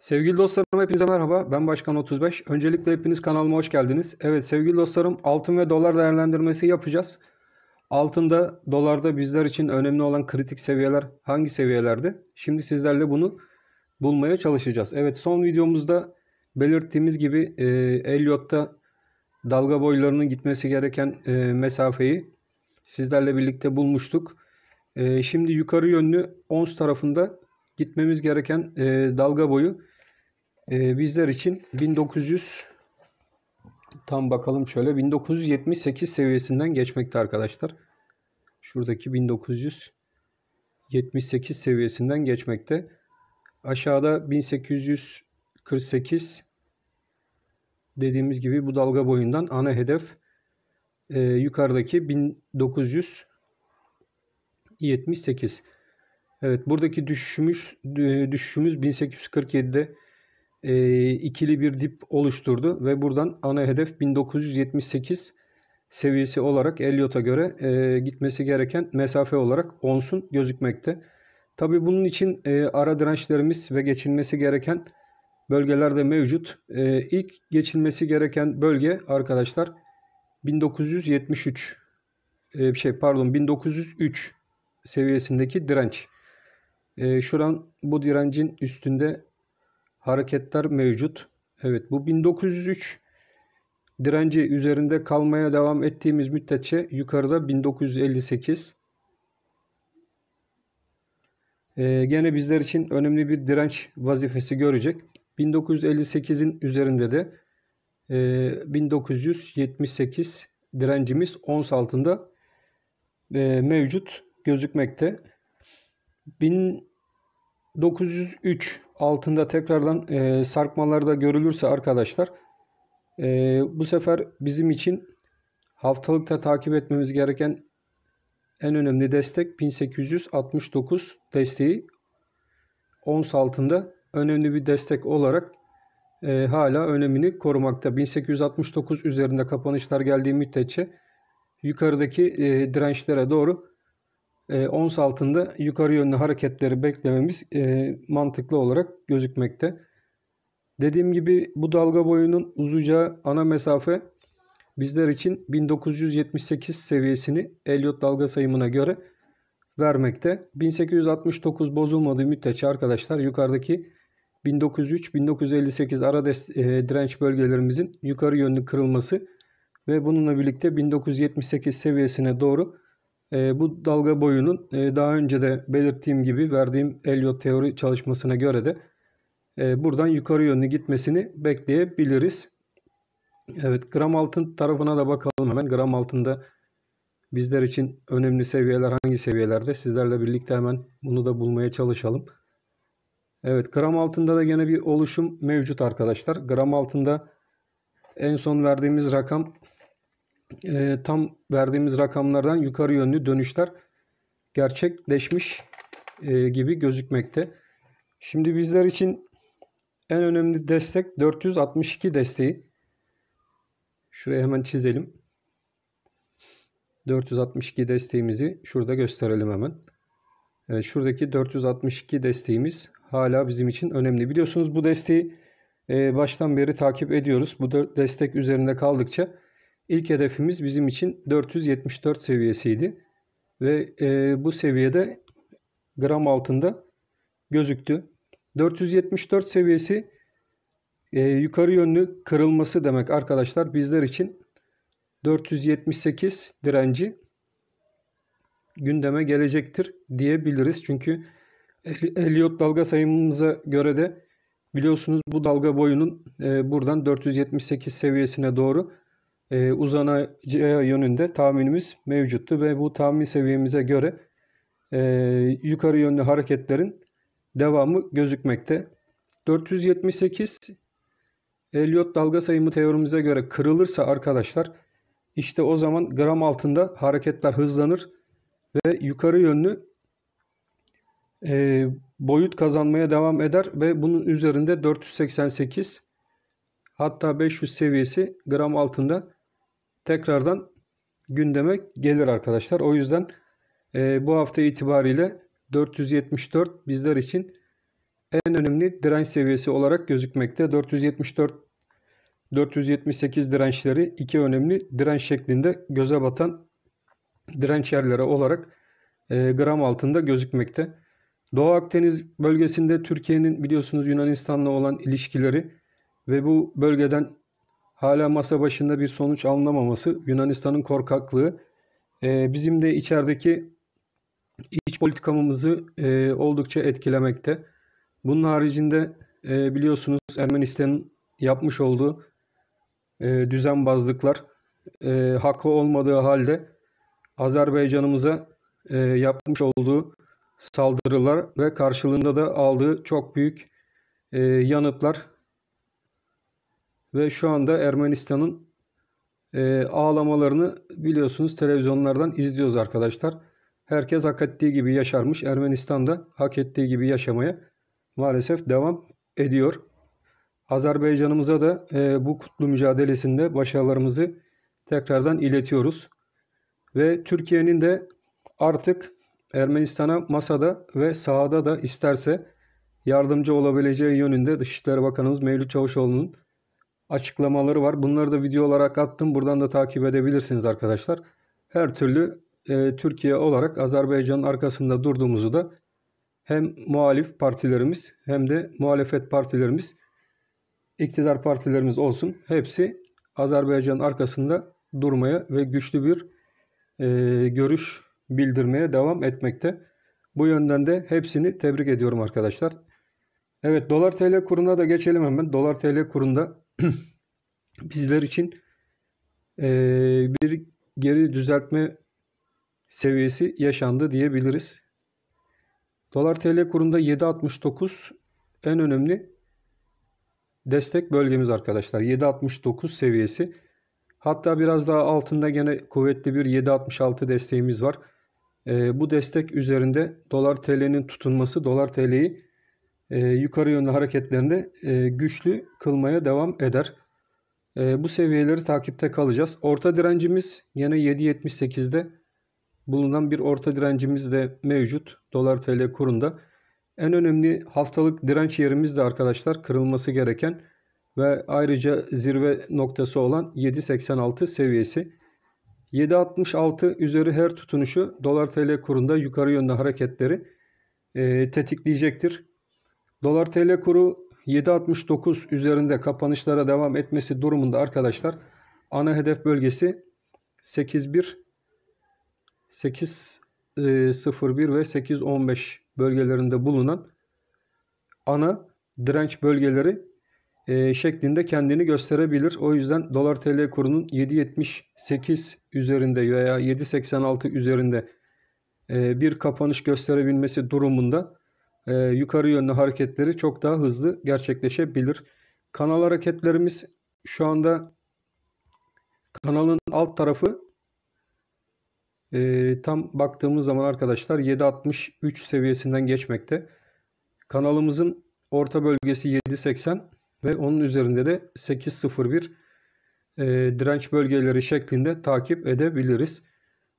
Sevgili dostlarım, hepinize merhaba. Ben Başkan35. Öncelikle hepiniz kanalıma hoş geldiniz. Evet sevgili dostlarım, altın ve dolar değerlendirmesi yapacağız. Altında, dolarda bizler için önemli olan kritik seviyeler hangi seviyelerde? Şimdi sizlerle bunu bulmaya çalışacağız. Evet, son videomuzda belirttiğimiz gibi Elliot'ta dalga boylarının gitmesi gereken mesafeyi sizlerle birlikte bulmuştuk. Şimdi yukarı yönlü ons tarafında gitmemiz gereken dalga boyu bizler için 1900, tam bakalım şöyle, 1978 seviyesinden geçmekte arkadaşlar. Şuradaki 1978 seviyesinden geçmekte. Aşağıda 1848 dediğimiz gibi bu dalga boyundan ana hedef, yukarıdaki 1978. Evet, buradaki düşüşümüz 1847'de ikili bir dip oluşturdu ve buradan ana hedef 1978 seviyesi olarak Elliot'a göre gitmesi gereken mesafe olarak onsun gözükmekte. Tabi bunun için ara dirençlerimiz ve geçilmesi gereken bölgeler de mevcut. İlk geçilmesi gereken bölge arkadaşlar 1903 seviyesindeki direnç. Şuran, bu direncin üstünde hareketler mevcut. Evet, bu 1903 direnci üzerinde kalmaya devam ettiğimiz müddetçe yukarıda 1958. Gene bizler için önemli bir direnç vazifesi görecek. 1958'in üzerinde de 1978 direncimiz ons altında mevcut gözükmekte. 1903 altında tekrardan sarkmalarda görülürse arkadaşlar bu sefer bizim için haftalıkta takip etmemiz gereken en önemli destek 1869 desteği, ons altında önemli bir destek olarak hala önemini korumakta. 1869 üzerinde kapanışlar geldiği müddetçe yukarıdaki dirençlere doğru ons altında yukarı yönlü hareketleri beklememiz mantıklı olarak gözükmekte. Dediğim gibi bu dalga boyunun uzayacağı ana mesafe bizler için 1978 seviyesini Elliot dalga sayımına göre vermekte. 1869 bozulmadığı müddetçe arkadaşlar yukarıdaki 1903-1958 ara direnç bölgelerimizin yukarı yönlü kırılması ve bununla birlikte 1978 seviyesine doğru bu dalga boyunun daha önce de belirttiğim gibi verdiğim Elliot teori çalışmasına göre de buradan yukarı yönlü gitmesini bekleyebiliriz. Evet, gram altın tarafına da bakalım hemen. Gram altında bizler için önemli seviyeler hangi seviyelerde? Sizlerle birlikte hemen bunu da bulmaya çalışalım. Evet, gram altında da gene bir oluşum mevcut arkadaşlar. Gram altında en son verdiğimiz rakam, tam verdiğimiz rakamlardan yukarı yönlü dönüşler gerçekleşmiş gibi gözükmekte. Şimdi bizler için en önemli destek 462 desteği. Şuraya hemen çizelim. 462 desteğimizi şurada gösterelim hemen. Evet, şuradaki 462 desteğimiz hala bizim için önemli. Biliyorsunuz bu desteği baştan beri takip ediyoruz. Bu destek üzerinde kaldıkça İlk hedefimiz bizim için 474 seviyesiydi ve bu seviyede gram altında gözüktü. 474 seviyesi yukarı yönlü kırılması demek arkadaşlar. Bizler için 478 direnci gündeme gelecektir diyebiliriz. Çünkü Elliot dalga sayımımıza göre de biliyorsunuz bu dalga boyunun buradan 478 seviyesine doğru uzanacağı yönünde tahminimiz mevcuttu ve bu tahmin seviyemize göre yukarı yönlü hareketlerin devamı gözükmekte. 478 Elliot dalga sayımı teorimize göre kırılırsa arkadaşlar işte o zaman gram altında hareketler hızlanır ve yukarı yönlü boyut kazanmaya devam eder ve bunun üzerinde 488, hatta 500 seviyesi gram altında tekrardan gündeme gelir arkadaşlar. O yüzden bu hafta itibariyle 474 bizler için en önemli direnç seviyesi olarak gözükmekte. 474-478 dirençleri iki önemli direnç şeklinde göze batan direnç yerleri olarak gram altında gözükmekte. Doğu Akdeniz bölgesinde Türkiye'nin biliyorsunuz Yunanistan'la olan ilişkileri ve bu bölgeden hala masa başında bir sonuç alınamaması, Yunanistan'ın korkaklığı bizim de içerideki iç politikamızı oldukça etkilemekte. Bunun haricinde biliyorsunuz Ermenistan'ın yapmış olduğu düzenbazlıklar haklı olmadığı halde Azerbaycan'ımıza yapmış olduğu saldırılar ve karşılığında da aldığı çok büyük yanıtlar ve şu anda Ermenistan'ın ağlamalarını biliyorsunuz televizyonlardan izliyoruz arkadaşlar. Herkes hak ettiği gibi yaşarmış. Ermenistan da hak ettiği gibi yaşamaya maalesef devam ediyor. Azerbaycan'ımıza da bu kutlu mücadelesinde başarılarımızı tekrardan iletiyoruz. Ve Türkiye'nin de artık Ermenistan'a masada ve sahada da isterse yardımcı olabileceği yönünde Dışişleri Bakanımız Mevlüt Çavuşoğlu'nun açıklamaları var. Bunları da video olarak attım. Buradan da takip edebilirsiniz arkadaşlar. Her türlü Türkiye olarak Azerbaycan'ın arkasında durduğumuzu da hem muhalif partilerimiz hem de muhalefet partilerimiz, iktidar partilerimiz olsun, hepsi Azerbaycan'ın arkasında durmaya ve güçlü bir görüş bildirmeye devam etmekte. Bu yönden de hepsini tebrik ediyorum arkadaşlar. Evet, dolar TL kuruna da geçelim hemen. Dolar TL kurunda bizler için bir geri düzeltme seviyesi yaşandı diyebiliriz. Dolar TL kurunda 7.69 en önemli destek bölgemiz arkadaşlar. 7.69 seviyesi. Hatta biraz daha altında gene kuvvetli bir 7.66 desteğimiz var. Bu destek üzerinde dolar TL'nin tutunması dolar TL'yi yukarı yönlü hareketlerinde güçlü kılmaya devam eder. Bu seviyeleri takipte kalacağız. Orta direncimiz yine 7.78'de bulunan bir orta direncimiz de mevcut dolar TL kurunda. En önemli haftalık direnç yerimiz de arkadaşlar kırılması gereken ve ayrıca zirve noktası olan 7.86 seviyesi. 7.66 üzeri her tutunuşu dolar TL kurunda yukarı yönlü hareketleri tetikleyecektir. Dolar TL kuru 7.69 üzerinde kapanışlara devam etmesi durumunda arkadaşlar ana hedef bölgesi 8.01 ve 8.15 bölgelerinde bulunan ana direnç bölgeleri şeklinde kendini gösterebilir. O yüzden dolar TL kurunun 7.78 üzerinde veya 7.86 üzerinde bir kapanış gösterebilmesi durumunda yukarı yönlü hareketleri çok daha hızlı gerçekleşebilir. Kanal hareketlerimiz şu anda kanalın alt tarafı tam baktığımız zaman arkadaşlar 7.63 seviyesinden geçmekte. Kanalımızın orta bölgesi 7.80 ve onun üzerinde de 8.01 direnç bölgeleri şeklinde takip edebiliriz.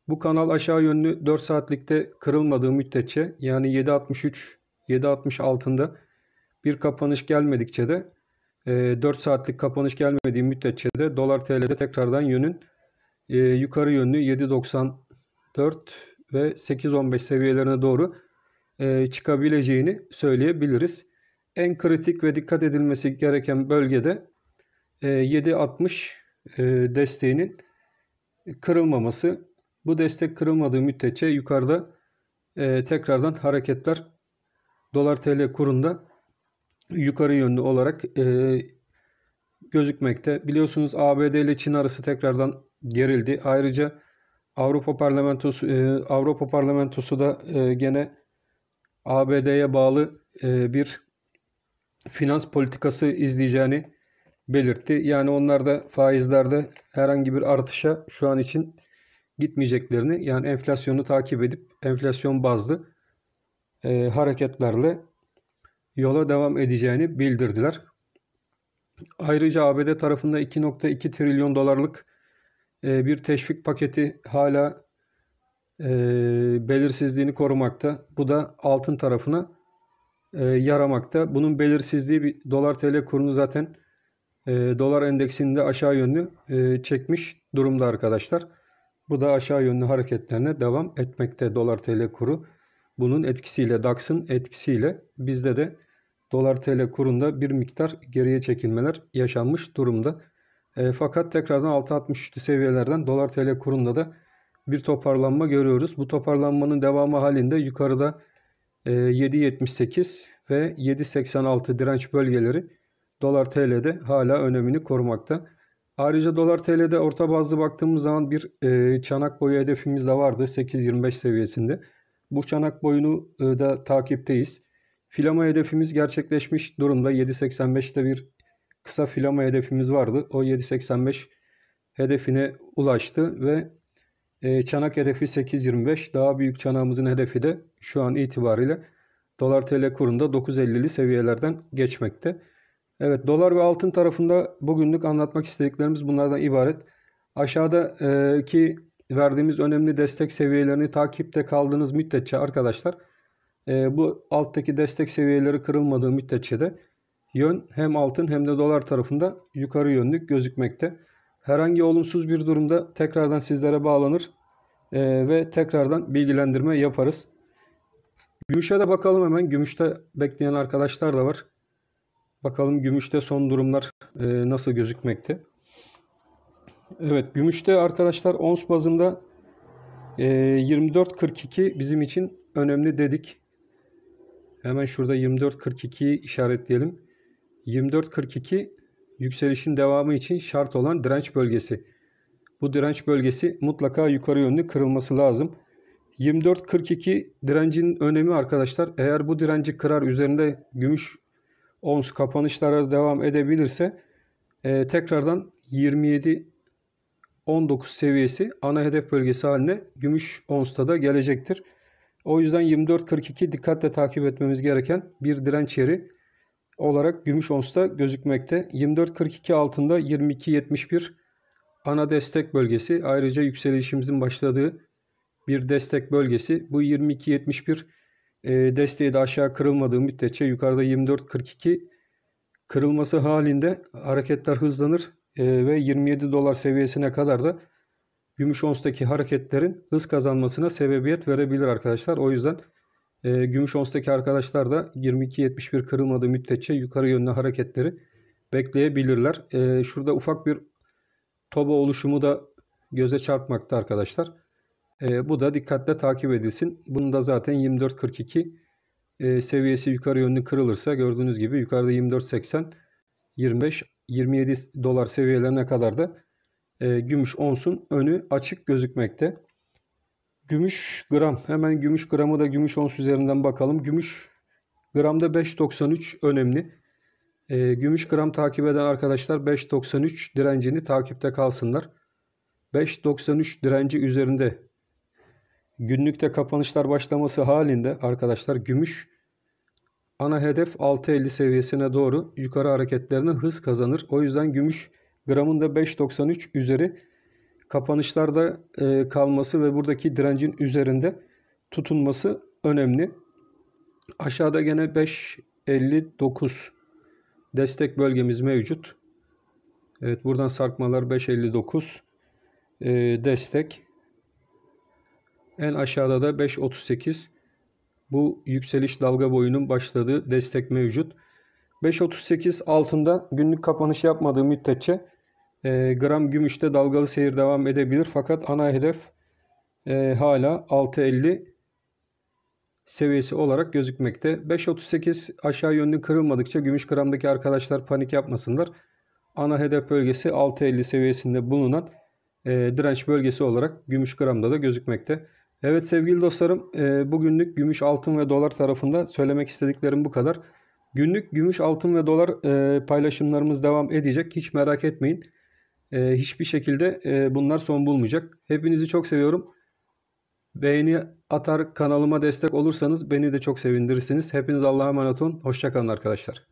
Bu kanal aşağı yönlü 4 saatlikte kırılmadığı müddetçe yani 7.63-7.60 altında bir kapanış gelmedikçe de 4 saatlik kapanış gelmediği müddetçe de dolar TL'de tekrardan yönün yukarı yönlü 7.94 ve 8.15 seviyelerine doğru çıkabileceğini söyleyebiliriz. En kritik ve dikkat edilmesi gereken bölgede 7.60 desteğinin kırılmaması. Bu destek kırılmadığı müddetçe yukarıda tekrardan hareketler dolar TL kurunda yukarı yönlü olarak gözükmekte. Biliyorsunuz ABD ile Çin arası tekrardan gerildi. Ayrıca Avrupa Parlamentosu da gene ABD'ye bağlı bir finans politikası izleyeceğini belirtti. Yani onlar da faizlerde herhangi bir artışa şu an için gitmeyeceklerini, yani enflasyonu takip edip enflasyon bazlı hareketlerle yola devam edeceğini bildirdiler. Ayrıca ABD tarafında 2.2 trilyon dolarlık bir teşvik paketi hala belirsizliğini korumakta. Bu da altın tarafına yaramakta. Bunun belirsizliği bir dolar TL kurunu zaten dolar endeksinde aşağı yönlü çekmiş durumda arkadaşlar. Bu da aşağı yönlü hareketlerine devam etmekte dolar TL kuru. Bunun etkisiyle, DAX'ın etkisiyle bizde de dolar TL kurunda bir miktar geriye çekilmeler yaşanmış durumda. Fakat tekrardan 6.63 seviyelerden dolar TL kurunda da bir toparlanma görüyoruz. Bu toparlanmanın devamı halinde yukarıda 7.78 ve 7.86 direnç bölgeleri dolar TL'de hala önemini korumakta. Ayrıca dolar TL'de orta bazlı baktığımız zaman bir çanak boyu hedefimiz de vardı 8.25 seviyesinde. Bu çanak boyunu da takipteyiz. Filama hedefimiz gerçekleşmiş durumda. 7.85'te bir kısa filama hedefimiz vardı. O 7.85 hedefine ulaştı ve çanak hedefi 8.25. Daha büyük çanağımızın hedefi de şu an itibariyle dolar TL kurunda 9.50'li seviyelerden geçmekte. Evet, dolar ve altın tarafında bugünlük anlatmak istediklerimiz bunlardan ibaret. Aşağıdaki verdiğimiz önemli destek seviyelerini takipte kaldığınız müddetçe arkadaşlar, bu alttaki destek seviyeleri kırılmadığı müddetçe de yön hem altın hem de dolar tarafında yukarı yönlük gözükmekte. Herhangi olumsuz bir durumda tekrardan sizlere bağlanır ve tekrardan bilgilendirme yaparız. Gümüşe de bakalım hemen. Gümüşte bekleyen arkadaşlar da var. Bakalım gümüşte son durumlar nasıl gözükmekte. Evet, gümüşte arkadaşlar ons bazında 24.42 bizim için önemli dedik. Hemen şurada 24.42'yi işaretleyelim. 24.42 yükselişin devamı için şart olan direnç bölgesi. Bu direnç bölgesi mutlaka yukarı yönlü kırılması lazım. 24.42 direncin önemi arkadaşlar. Eğer bu direnci kırar, üzerinde gümüş ons kapanışlara devam edebilirse tekrardan 27.19 seviyesi ana hedef bölgesi haline gümüş onsta da gelecektir. O yüzden 24.42 dikkatle takip etmemiz gereken bir direnç yeri olarak gümüş onsta gözükmekte. 24.42 altında 22.71 ana destek bölgesi. Ayrıca yükselişimizin başladığı bir destek bölgesi. Bu 22.71 desteği de aşağı kırılmadığı müddetçe yukarıda 24.42 kırılması halinde hareketler hızlanır ve 27 dolar seviyesine kadar da gümüş onstaki hareketlerin hız kazanmasına sebebiyet verebilir arkadaşlar. O yüzden gümüş onstaki arkadaşlar da 22.71 kırılmadığı müddetçe yukarı yönlü hareketleri bekleyebilirler. Şurada ufak bir toba oluşumu da göze çarpmakta arkadaşlar. Bu da dikkatle takip edilsin. Bunun da zaten 24.42 seviyesi yukarı yönlü kırılırsa gördüğünüz gibi yukarıda 24.80, 25, 27 dolar seviyelerine kadar da gümüş onsun önü açık gözükmekte. Gümüş gram. Hemen gümüş gramı da gümüş ons üzerinden bakalım. Gümüş gramda 5.93 önemli. Gümüş gram takip eden arkadaşlar 5.93 direncini takipte kalsınlar. 5.93 direnci üzerinde günlükte kapanışlar başlaması halinde arkadaşlar gümüş ana hedef 6.50 seviyesine doğru yukarı hareketlerine hız kazanır. O yüzden gümüş gramında 5.93 üzeri kapanışlarda kalması ve buradaki direncin üzerinde tutunması önemli. Aşağıda gene 5.59 destek bölgemiz mevcut. Evet, buradan sarkmalar 5.59 destek. En aşağıda da 5.38. Bu yükseliş dalga boyunun başladığı destek mevcut. 5.38 altında günlük kapanış yapmadığı müddetçe gram gümüşte dalgalı seyir devam edebilir. Fakat ana hedef hala 6.50 seviyesi olarak gözükmekte. 5.38 aşağı yönlü kırılmadıkça gümüş gramdaki arkadaşlar panik yapmasınlar. Ana hedef bölgesi 6.50 seviyesinde bulunan direnç bölgesi olarak gümüş gramda da gözükmekte. Evet sevgili dostlarım, bugünlük gümüş, altın ve dolar tarafında söylemek istediklerim bu kadar. Günlük gümüş, altın ve dolar paylaşımlarımız devam edecek. Hiç merak etmeyin. Hiçbir şekilde bunlar son bulmayacak. Hepinizi çok seviyorum. Beğeni atar, kanalıma destek olursanız beni de çok sevindirirsiniz. Hepiniz Allah'a emanet olun. Hoşça kalın arkadaşlar.